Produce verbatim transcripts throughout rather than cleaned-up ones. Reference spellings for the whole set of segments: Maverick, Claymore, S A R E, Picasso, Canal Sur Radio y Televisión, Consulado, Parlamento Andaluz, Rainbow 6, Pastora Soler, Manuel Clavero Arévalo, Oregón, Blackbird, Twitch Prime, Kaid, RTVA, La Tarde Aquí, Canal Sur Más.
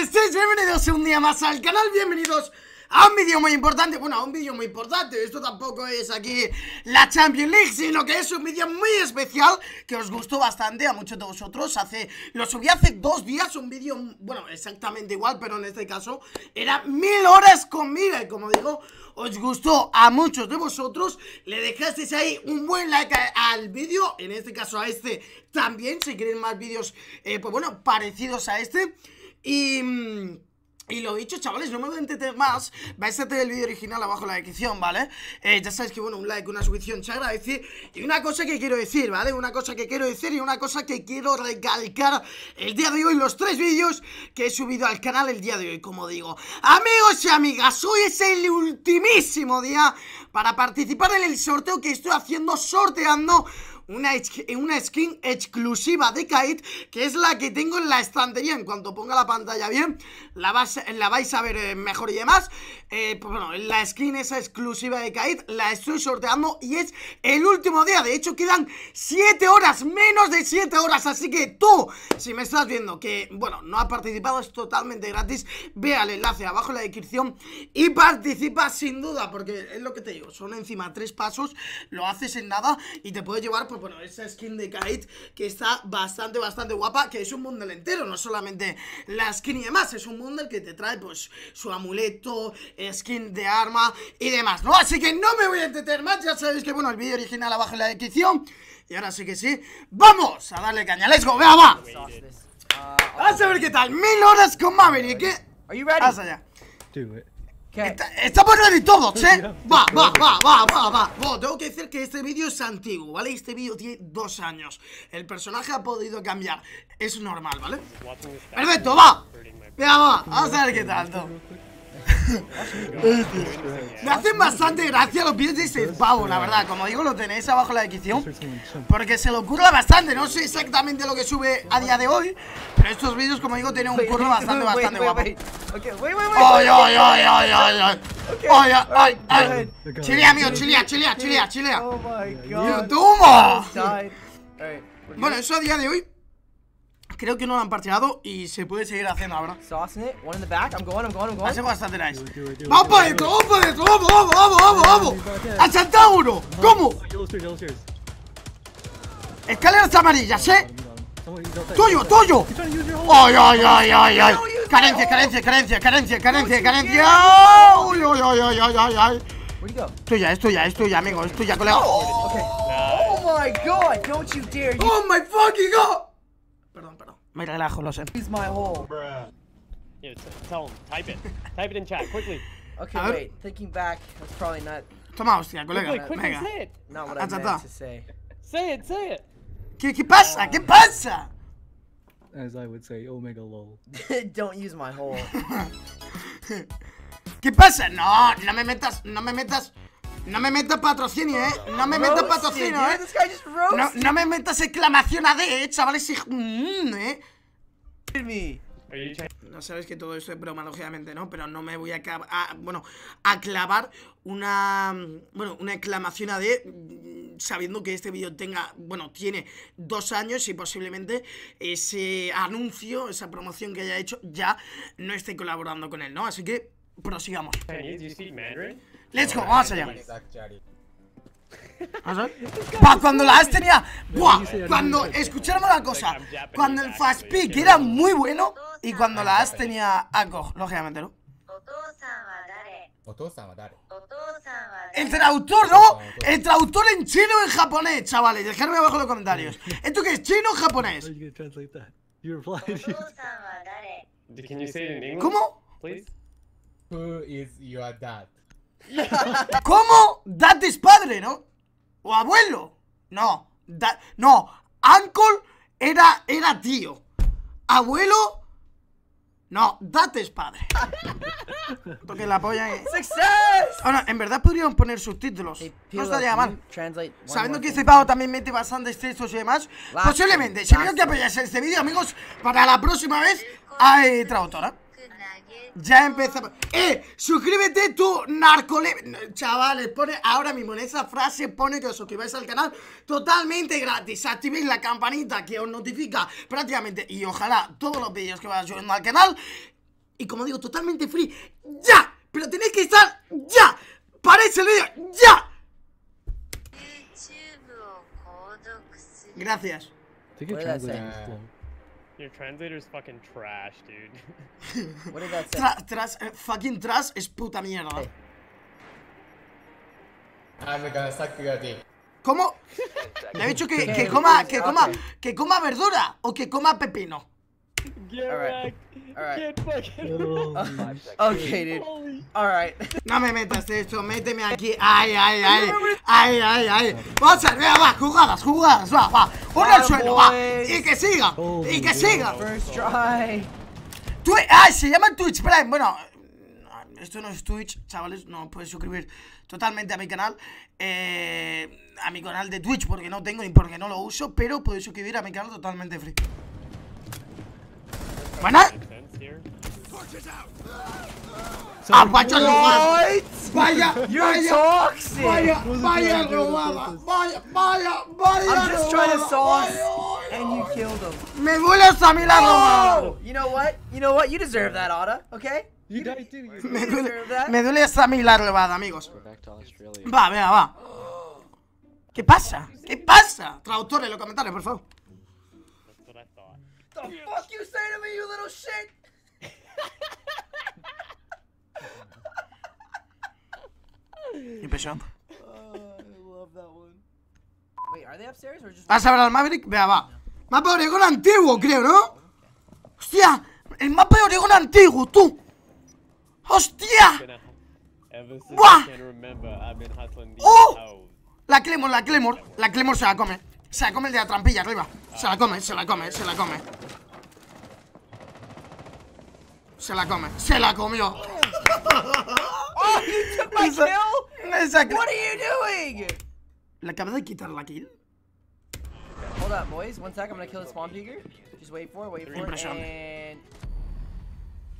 estáis? Bienvenidos un día más al canal, bienvenidos a un vídeo muy importante, bueno, a un vídeo muy importante, esto tampoco es aquí la Champions League, sino que es un vídeo muy especial que os gustó bastante a muchos de vosotros, hace, lo subí hace dos días, un vídeo, bueno, exactamente igual, pero en este caso era mil horas conmigo y como digo, os gustó a muchos de vosotros, le dejasteis ahí un buen like a, al vídeo, en este caso a este también, si queréis más vídeos, eh, pues bueno, parecidos a este y... Y lo dicho, chavales, no me voy a entender más. Vais a tener el vídeo original abajo en la descripción, ¿vale? Eh, ya sabéis que, bueno, un like, una suscripción se agradece. Y una cosa que quiero decir, ¿vale? Una cosa que quiero decir y una cosa que quiero recalcar el día de hoy. Los tres vídeos que he subido al canal el día de hoy, como digo. Amigos y amigas, hoy es el ultimísimo día para participar en el sorteo que estoy haciendo, sorteando Una, una skin exclusiva de Kaid, que es la que tengo en la estantería. En cuanto ponga la pantalla bien, la, vas, la vais a ver mejor y demás. eh, Pues bueno, la skin esa exclusiva de Kaid la estoy sorteando y es el último día. De hecho quedan siete horas, menos de siete horas. Así que tú, si me estás viendo que, bueno, no has participado, es totalmente gratis. Ve al enlace abajo en la descripción y participa sin duda, porque es lo que te digo, son encima tres pasos, lo haces en nada y te puedes llevar por, bueno, esa skin de Kaid que está bastante, bastante guapa, que es un bundle entero, no solamente la skin y demás, es un bundle que te trae, pues, su amuleto, skin de arma y demás, ¿no? Así que no me voy a entretener más, ya sabéis que, bueno, el vídeo original abajo en la descripción, y ahora sí que sí, ¡vamos a darle caña! ¡Let's go! ¡Vea, va! Vamos a ver qué tal, mil horas con Maverick, ¿eh? Vas allá. Estamos ready todos, ¿eh? Va, va, va, va, va, va. Bueno, tengo que decir que este vídeo es antiguo, ¿vale? Este vídeo tiene dos años. El personaje ha podido cambiar. Es normal, ¿vale? Perfecto, va. Venga, va. Vamos a ver qué tanto. Me hacen bastante gracia los vídeos de ese pavo, la verdad. Como digo, lo tenéis abajo en la descripción, porque se lo curra bastante. No sé exactamente lo que sube a día de hoy, pero estos vídeos, como digo, tienen un curro bastante, bastante guapo. ¡Ay, ay, ay, ay, ay! ¡Ay, ay, ay! Chilea, amigo, chilea, chilea, chilea, chilea. ¡Tumo! Bueno, eso a día de hoy creo que no lo han parcheado y se puede seguir haciendo ahora. Hacemos bastante nice. ¡Vamos para dentro! ¡Vamos para dentro! ¡Vamos, vamos, vamos, vamos! ¡Ha saltado uno! ¿Cómo? Escaleras amarillas, ¿eh? ¡Tuyo, tuyo! ¡Ay, ay, ay, ay, ay! ¡Carencia, carencia, carencia, carencia, carencia, carencia! ¡Ay, ay, ay, ay, ay, ay! Esto ya, esto ya, esto ya, amigo, esto ya, colega. ¡Oh, my God! ¡Don't you dare! ¡Oh, my fucking God! Perdón, perdón. Me relajo, lo sé. Toma, hostia, colega. Venga. Achata. ¿Qué, ¿Qué pasa? ¿Qué pasa? As I would say, omega lol. Don't use my hole. ¿Qué pasa? No, no me metas, no me metas. No me metas patrocinio, eh. No me metas patrocinio, eh. No, no me metas exclamación A D, eh, chavales. Mm, eh. No sabes que todo esto es broma, lógicamente, ¿no? Pero no me voy a, a, bueno, a clavar una, bueno, una exclamación A D sabiendo que este vídeo tenga, bueno, tiene dos años y posiblemente ese anuncio, esa promoción que haya hecho ya no esté colaborando con él, ¿no? Así que prosigamos. Let's go, vamos allá. Pa, cuando la As tenía... Buah, cuando escucháramos la cosa, cuando el fast pick era muy bueno y cuando la As tenía algo, lógicamente, ¿no? El traductor, ¿no? El traductor en chino o en japonés, chavales. Dejadme abajo en los comentarios. ¿Esto qué es, chino o japonés? ¿Cómo? Who is your dad? ¿Cómo? Dad es padre, ¿no? O abuelo. No, dad, no. Uncle era, era tío. Abuelo. No, dad es padre. Porque la polla es. Ahora, en verdad podrían poner subtítulos. No estaría mal. Sabiendo que este pavo también mete bastantes textos y demás. Posiblemente, si veo que apoyáis este vídeo, amigos, para la próxima vez hay traductora. Ya empezamos. Eh, suscríbete tu narcole... Chavales, pone ahora mismo en esa frase, pone que os suscribáis al canal totalmente gratis. Activéis la campanita que os notifica prácticamente y ojalá todos los vídeos que vayas subiendo al canal. Y como digo, totalmente free. ¡Ya! Pero tenés que estar ya. Parece el vídeo ya. Gracias. Your translator is fucking trash, dude. What did that say? Tra trash, uh, fucking trash es puta mierda. ¿Cómo? Le he dicho que, que coma, que coma, que coma verdura o que coma pepino. All right. All right. Okay, dude. All right. No me metas de esto, méteme aquí. Ay, ay, ay. Ay, ay, ay. Vamos a ver, va, jugadas, jugadas, va, va. Uno al suelo, va. Y que siga, y que siga. First try. Ay, se llama Twitch Prime. Bueno, esto no es Twitch, chavales. No puedes suscribir totalmente a mi canal. Eh, a mi canal de Twitch porque no tengo y porque no lo uso. Pero puedes suscribir a mi canal totalmente free. Bueno, ah, vaya robada. Vaya, vaya, vaya robada. Vaya, vaya, vaya. I'm just trying to sauce and you killed him. Me dueles a mí la robada. You know what? You know what? You deserve that, Otta. Okay? You guys do. Me duele, me dueles a mí la robada, amigos. Va, venga, va. ¿Qué pasa? ¿Qué pasa? Traductores en los comentarios, por favor. What the fuck you say to me, you little shit? You bishop. Oh, I love that one. Wait, are they upstairs or just? ¿Vas a ver al Maverick? Vea, va. Mapa de Oregón antiguo, creo, ¿no? Hostia, el mapa de Oregón antiguo, tú. Hostia. Buah. Oh. La Claymore, la Claymore, la Claymore se la come. Se la come el de la trampilla arriba. Se la come, se la come, se la come. Se la come, se la comió. Oh, you took my esa, kill? Esa... What are you doing? ¿Le acabas de quitar la kill? Hold up, boys. One sec, I'm gonna kill the spawn digger. Just wait for it, wait for it, and...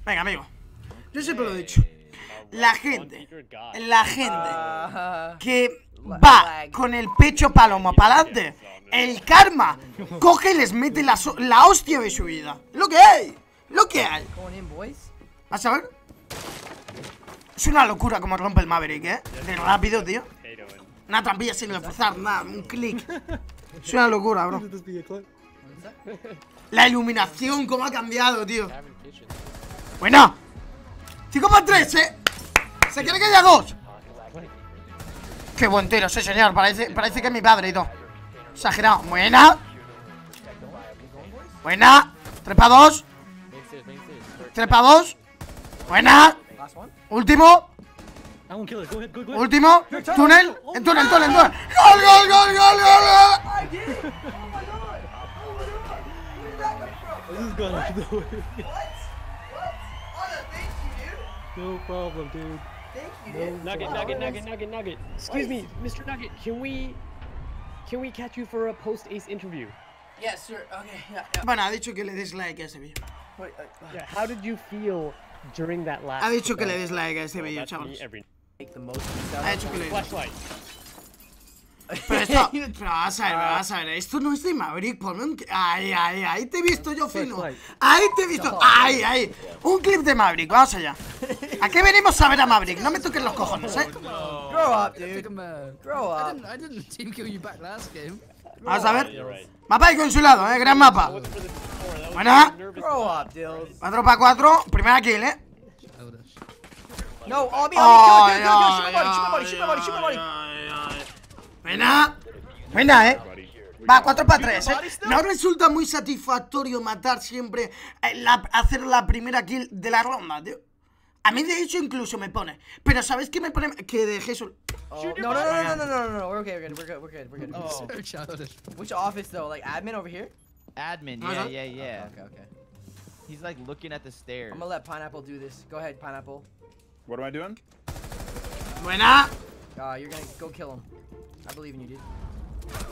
Venga, amigo. Yo siempre lo he dicho. La gente, la gente que va con el pecho palomo para adelante, el karma coge y les mete la, so la hostia de su vida. Lo que hay, lo que hay. ¿Vas a ver? Es una locura como rompe el Maverick, ¿eh? De rápido, tío. Una trampilla sin reforzar, nada, un clic. Es una locura, bro. La iluminación, cómo ha cambiado, tío. Bueno. cinco por tres, ¿eh? Se quiere que haya dos. Qué buen tiro, sí señor. Parece, parece que es mi padre y todo. Exagerado. Buena. Buena. Trepa dos. Trepa dos. Buena. Último. Último. Túnel. En túnel, en túnel, en túnel. ¡Gol, gol, gol, gol, gol! No problem, dude. Thank you. No nugget, nugget, nugget, nugget, nugget. Excuse me, Mister Nugget. Can we, can we catch you for a post ace interview? Yes, sir. Okay. Yeah, yeah. Bueno, ha dicho que le des like a ese video. Wait, uh, yeah, how did you feel during that last? Ha dicho que le des like a ese video, chavos. Ha dicho que le flashlight. Pero esto, pero vas a ver, vas a ver, esto no es de Maverick, ponme un... Ay, ay, ahí te he visto yo, fino. Ahí te he visto, ay, ay. Un clip de Maverick, vamos allá. ¿A qué venimos a ver a Maverick? No me toques los cojones, ¿eh? Grow up, dude. Grow up. I didn't team kill you back last game. Vamos a ver. Mapa del consulado, ¿eh? Gran mapa. Buena. cuatro para cuatro. Primera kill, ¿eh? No, oh, mi, oh, mi, shoot my body, shoot my body, shoot my body. Buena, buena, eh. Va, cuatro para tres, eh. No resulta muy satisfactorio matar siempre, eh, la, hacer la primera kill de la ronda, tío. A mí, de hecho, incluso me pone. Pero, ¿sabéis qué me pone? Que dejé su... Oh, no, no, no, no, no, no, no, no, we're okay, we're good, we're good, we're good, we're good. Oh. Which office, though? Like, admin over here? Admin, yeah, yeah, yeah. Okay, okay. He's, like, looking at the stairs. I'm gonna let Pineapple do this. Go ahead, Pineapple. What am I doing? Buena. Uh, you're gonna go kill him. I believe in you, dude.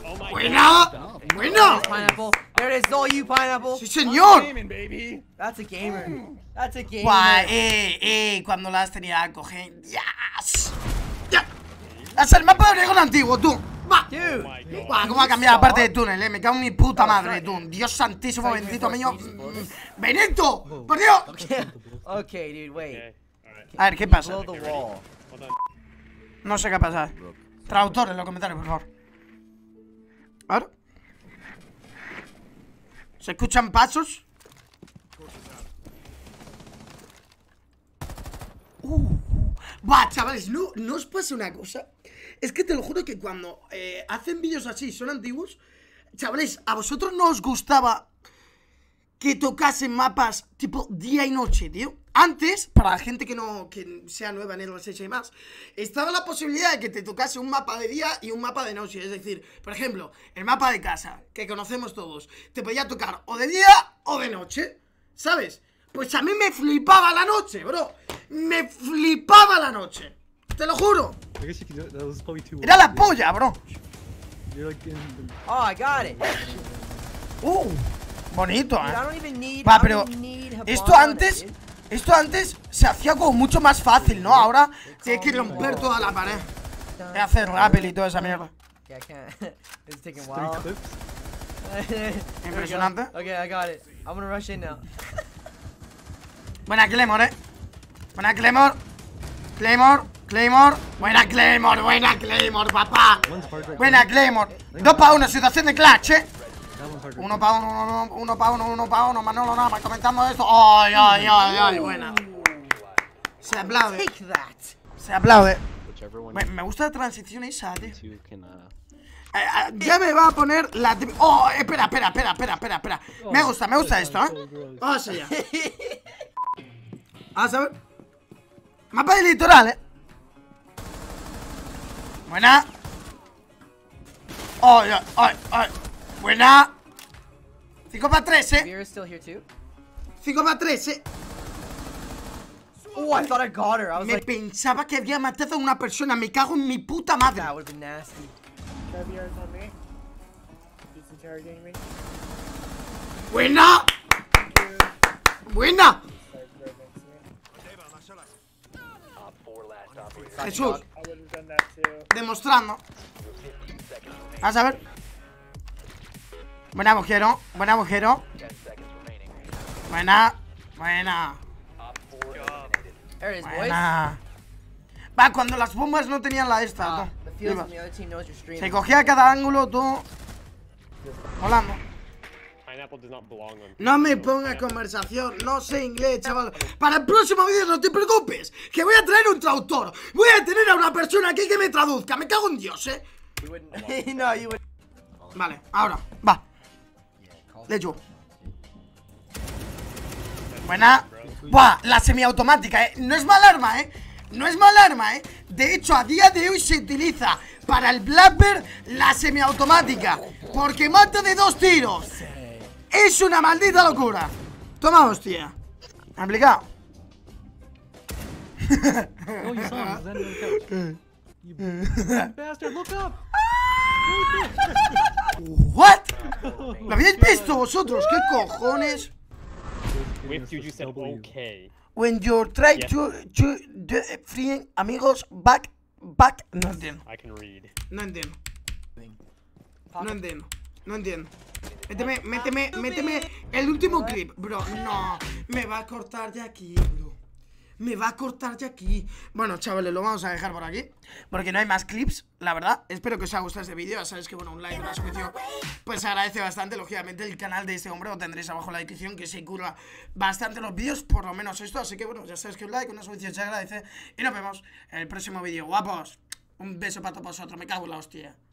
Oh my God. Bueno, bueno. Pineapple. There it is, all you, Pineapple. Sí, señor. That's a gamer. That's a gamer. Guay, eh, eh, cuando las tenía a coger. Yes. Ya. Es el mapa de Oregón antiguo, tú. Va. Dude. Guay, cómo ha cambiado la parte de túnel, eh. Me cago en mi puta madre, tú. Dios santísimo, bendito mío. Benito, por Dios. Okay, dude, wait. Okay. Right. A ver, ¿qué pasa? Okay, no sé qué pasa. Traductor en los comentarios, por favor. A ver. ¿Se escuchan pasos? Uh. Va, chavales, no, no os pasa una cosa. Es que te lo juro que cuando eh, hacen vídeos así, son antiguos. Chavales, ¿a vosotros no os gustaba que tocasen mapas tipo día y noche, tío? Antes, para la gente que no que sea nueva en el R seis y más, estaba la posibilidad de que te tocase un mapa de día y un mapa de noche. Es decir, por ejemplo, el mapa de casa, que conocemos todos, te podía tocar o de día o de noche, ¿sabes? Pues a mí me flipaba la noche, bro. Me flipaba la noche. Te lo juro. Era la polla, bro. Oh, I got it. Uh, bonito, eh. Va, pero esto antes, esto antes se hacía como mucho más fácil, ¿no? Ahora tienes que romper toda la pared. Voy a hacer rappel y toda esa mierda. Impresionante. Okay, I got it. I'm gonna rush in now. Buena Claymore, eh. Buena Claymore. Claymore. Claymore. Buena Claymore. Buena Claymore, papá. Buena Claymore. Dos para uno, situación de clutch, eh. Uno para uno, uno, uno para uno, uno para uno. Manolo nada más comentando esto. Ay, ay, ay, ay, buena. Se aplaude. Se aplaude. Me, me gusta la transición esa, tío. Eh, eh, ya me va a poner la... Oh, espera, espera, espera, espera, espera, espera. Me gusta, me gusta esto, eh. Vamos allá. A saber. Mapa del litoral, eh. Buena. Oh, ay, ay, ay. Buena. cinco para trece. cinco para trece. Oh, I thought I got her. I was me like... pensaba que había matado a una persona. Me cago en mi puta madre. That would be nasty. Me. Buena. Buena. Jesús, demostrando. Vas a ver. Buen agujero, buen agujero. Buena, buena. Buena. Va, cuando las bombas no tenían la esta, tú. Se cogía cada ángulo, tú. Volando. No me pongas conversación, no sé inglés, chaval. Para el próximo vídeo no te preocupes, que voy a traer un traductor. Voy a tener a una persona aquí que me traduzca. Me cago en Dios, eh. Vale, ahora, va. Le echo. Buena. Buah, la semiautomática, eh. No es mal arma, eh. No es mal arma, eh. De hecho, a día de hoy se utiliza para el Blackbird la semiautomática, porque mata de dos tiros. Es una maldita locura. Toma, hostia. Aplicado. What? ¿Lo habéis visto vosotros? ¿Qué cojones? When you try to, to the friend, amigos, back, back. No entiendo. No entiendo. No entiendo. No entiendo. Méteme, méteme, méteme el último clip, bro. No, me va a cortar de aquí, bro. Me va a cortar de aquí. Bueno, chavales, lo vamos a dejar por aquí, porque no hay más clips, la verdad. Espero que os haya gustado este vídeo. Ya sabéis que, bueno, un like, una suscripción, pues agradece bastante. Lógicamente, el canal de este hombre lo tendréis abajo en la descripción, que se curva bastante los vídeos, por lo menos esto. Así que, bueno, ya sabéis que un like, una suscripción se agradece. Y nos vemos en el próximo vídeo, guapos. Un beso para todos vosotros. Me cago en la hostia.